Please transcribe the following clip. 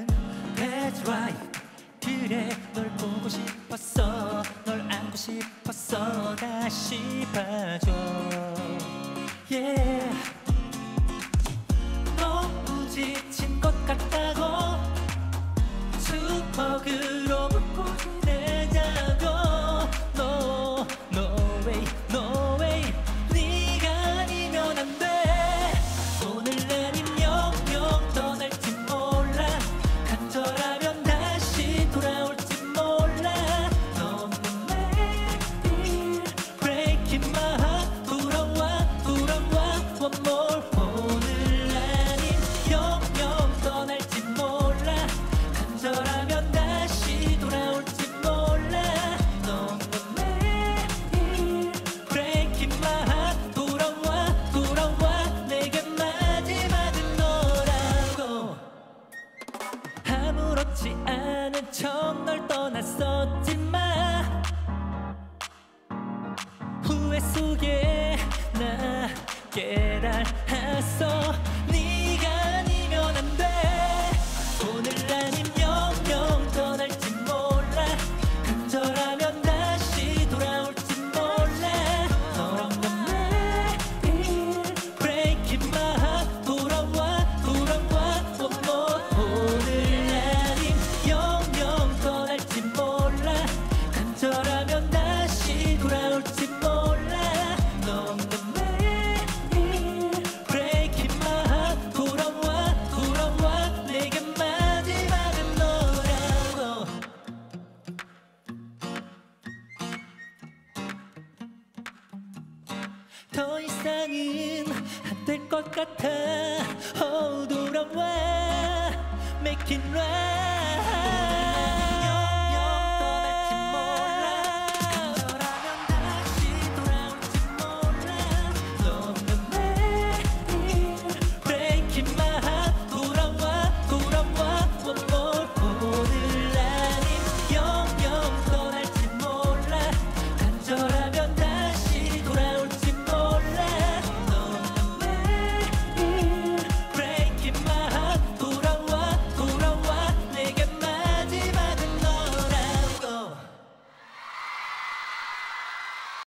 지금 That's right. 그래 널 보고 싶었어, 널 안고 싶었어, 다시 봐줘. Yeah. 너무 지친 것 같다고 주먹으로 묶고 지내자고. No, no way, no way. 네가 아니면 안 돼. 오늘 아님 영영 떠날지 몰라. 간절하면 다시 돌아올지 몰라. 너무 make me break in my heart. 돌아와, 돌아와, one more. 오늘 아님 영영 떠날지 몰라. 간절하면 다시 돌아올지 몰라. 너무 make me break in my heart. 돌아와, 돌아와, 내게 마지막은 너라고. 아무렇지 않은 척 널 떠났었지만 후회 속에 나 깨달았어. 네가 아니면 안 돼. 오늘 아님 영영 떠날지 몰라. 간절하면 다시 돌아올지 몰라. 너랑 넌 break in my heart. 돌아와, 돌아와, one more. 오늘 아님 영영 떠날지 몰라. 간절하면 다시 돌아올지 몰라. 너랑 넌 break in my heart. 돌아와, 돌아와, 내게 마지막은 너라고. 더 이상은 안 될 것 같아. Oh, 돌아와, make it right.